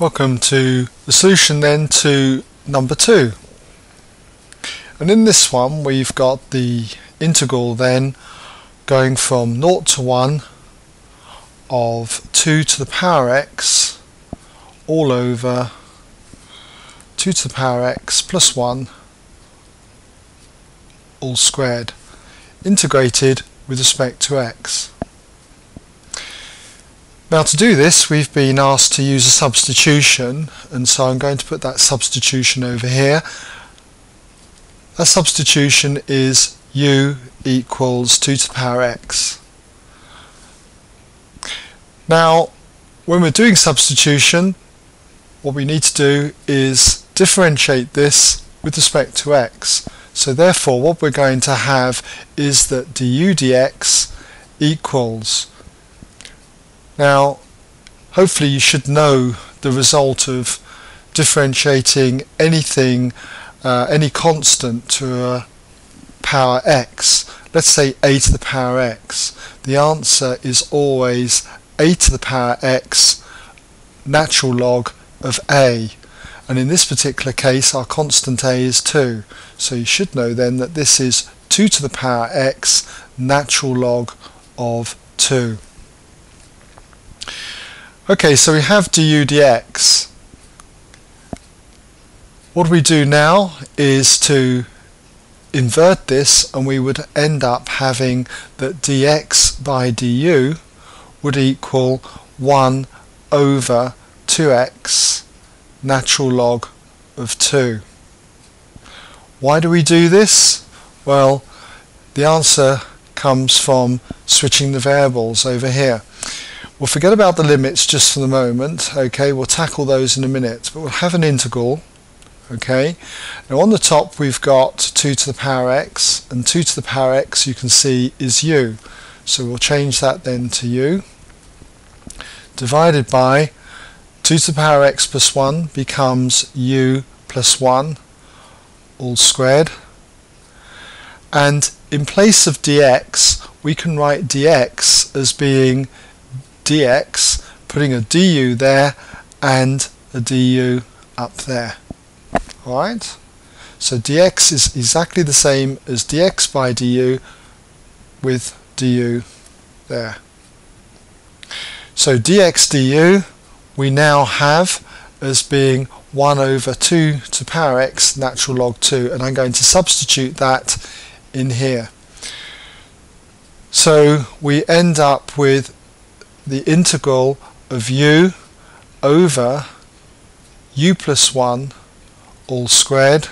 Welcome to the solution then to number 2. And in this one we've got the integral then going from 0 to 1 of 2 to the power x all over 2 to the power x plus 1 all squared integrated with respect to x. Now to do this we've been asked to use a substitution, and so I'm going to put that substitution over here. That substitution is u equals 2 to the power x. Now when we're doing substitution what we need to do is differentiate this with respect to x. So therefore what we're going to have is that du dx equals. Now hopefully you should know the result of differentiating anything, any constant to a power x. Let's say a to the power x. The answer is always a to the power x natural log of a, and in this particular case our constant a is 2. So you should know then that this is 2 to the power x natural log of 2. Okay, so we have du dx. What we do now is to invert this, and we would end up having that dx by du would equal 1 over 2x natural log of 2. Why do we do this? Well, the answer comes from switching the variables over here. We'll forget about the limits just for the moment, okay, we'll tackle those in a minute, but we'll have an integral, okay. Now on the top we've got 2 to the power x, and 2 to the power x you can see is u, so we'll change that then to u, divided by 2 to the power x plus 1 becomes u plus 1 all squared, and in place of dx we can write dx as being dx, putting a du there and a du up there. Alright, so dx is exactly the same as dx by du with du there. So dx du we now have as being 1 over 2 to the power x natural log 2, and I'm going to substitute that in here. So we end up with the integral of u over u plus 1 all squared,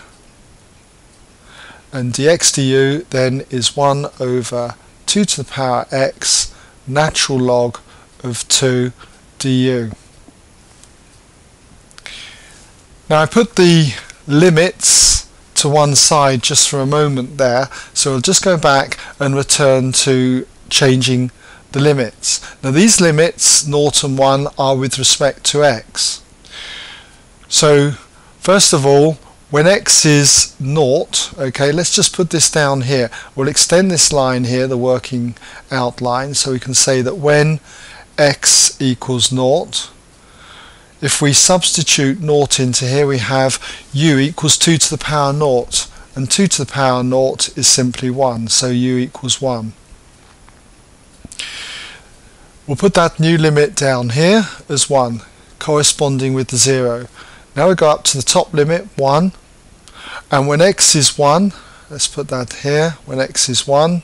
and dx du then is 1 over 2 to the power x natural log of 2 du. Now I put the limits to one side just for a moment there, so I'll just go back and return to changing the limits. Now these limits 0 and 1 are with respect to x. So first of all, when x is 0, okay, let's just put this down here. We'll extend this line here, the working out line, so we can say that when x equals 0, if we substitute 0 into here we have u equals 2 to the power 0, and 2 to the power 0 is simply 1, so u equals 1. We'll put that new limit down here as 1, corresponding with the 0. Now we go up to the top limit, 1, and when x is 1, let's put that here, when x is 1,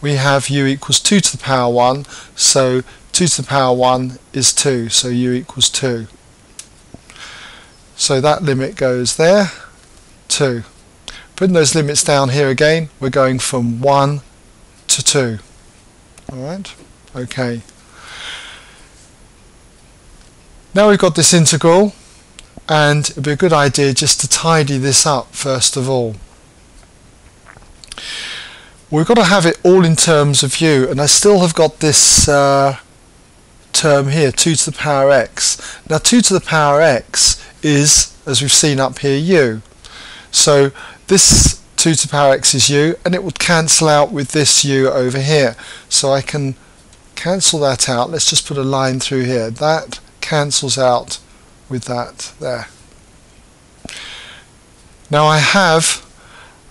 we have u equals 2 to the power 1, so 2 to the power 1 is 2, so u equals 2. So that limit goes there, 2. Putting those limits down here again, we're going from 1 to 2. Alright, okay. Now we've got this integral, and it would be a good idea just to tidy this up first of all. We've got to have it all in terms of u, and I still have got this term here, 2 to the power x. Now 2 to the power x is, as we've seen up here, u. So this 2 to the power x is u, and it will cancel out with this u over here, so I can cancel that out. Let's just put a line through here. That cancels out with that there. Now I have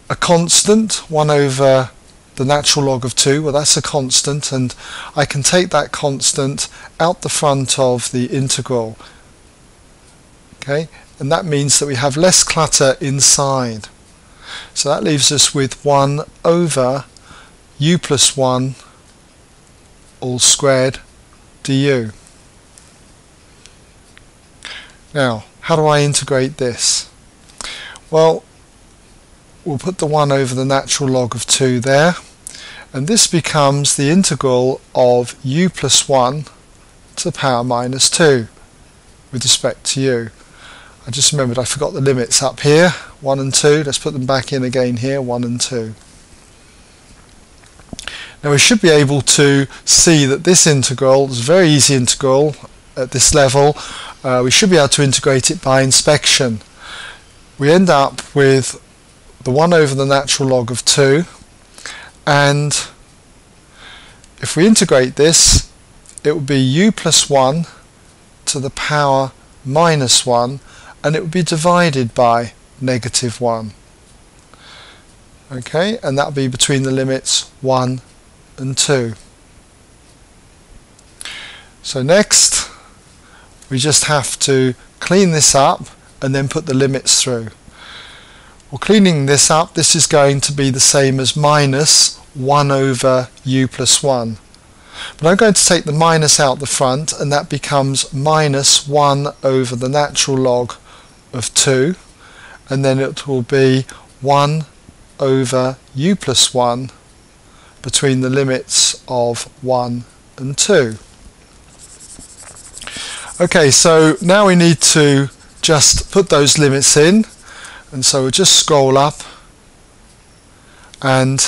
a constant, 1 over the natural log of 2, well that's a constant, and I can take that constant out the front of the integral. Okay, and that means that we have less clutter inside. So that leaves us with 1 over u plus 1 all squared du. Now, how do I integrate this? Well, we'll put the 1 over the natural log of 2 there, and this becomes the integral of u plus 1 to the power minus 2 with respect to u. I just remembered I forgot the limits up here, 1 and 2, let's put them back in again here, 1 and 2. Now we should be able to see that this integral is a very easy integral at this level. We should be able to integrate it by inspection. We end up with the 1 over the natural log of 2, and if we integrate this it would be u plus 1 to the power minus 1, and it would be divided by negative 1. Okay, and that would be between the limits 1 and 2. So next we just have to clean this up and then put the limits through. Well, cleaning this up, this is going to be the same as minus 1 over u plus 1. But I'm going to take the minus out the front, and that becomes minus 1 over the natural log of 2, and then it will be 1 over u plus 1 between the limits of 1 and 2. Okay, so now we need to just put those limits in. And so we'll just scroll up, and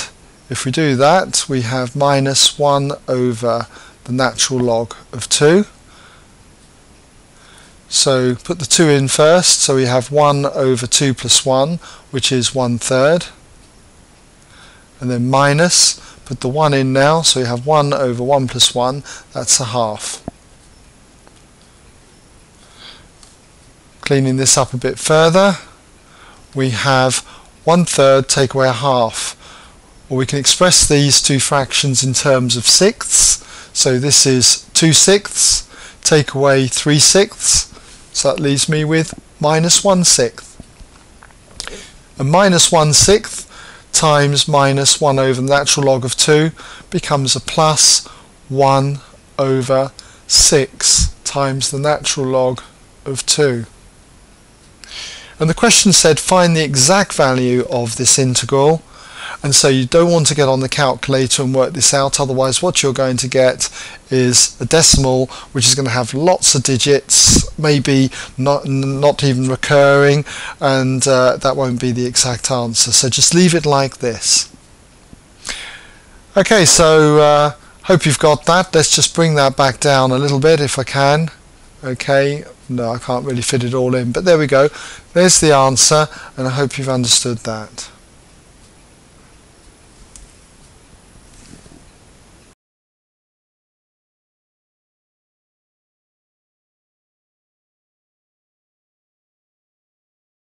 if we do that we have minus 1 over the natural log of 2. So put the 2 in first, so we have 1 over 2 plus 1, which is 1/3, and then minus, put the 1 in now, so we have 1 over 1 plus 1, that's a half. Cleaning this up a bit further, we have 1/3 take away a half, or we can express these two fractions in terms of sixths. So this is 2/6 take away 3/6, so that leaves me with minus 1/6. And minus 1/6 times minus 1 over the natural log of 2 becomes a plus 1 over 6 times the natural log of 2. And the question said find the exact value of this integral, and so you don't want to get on the calculator and work this out, otherwise what you're going to get is a decimal which is going to have lots of digits, maybe not even recurring, and that won't be the exact answer, so just leave it like this. Okay, so hope you've got that. Let's just bring that back down a little bit if I can. Okay, no, I can't really fit it all in, but there we go. There's the answer, and I hope you've understood that.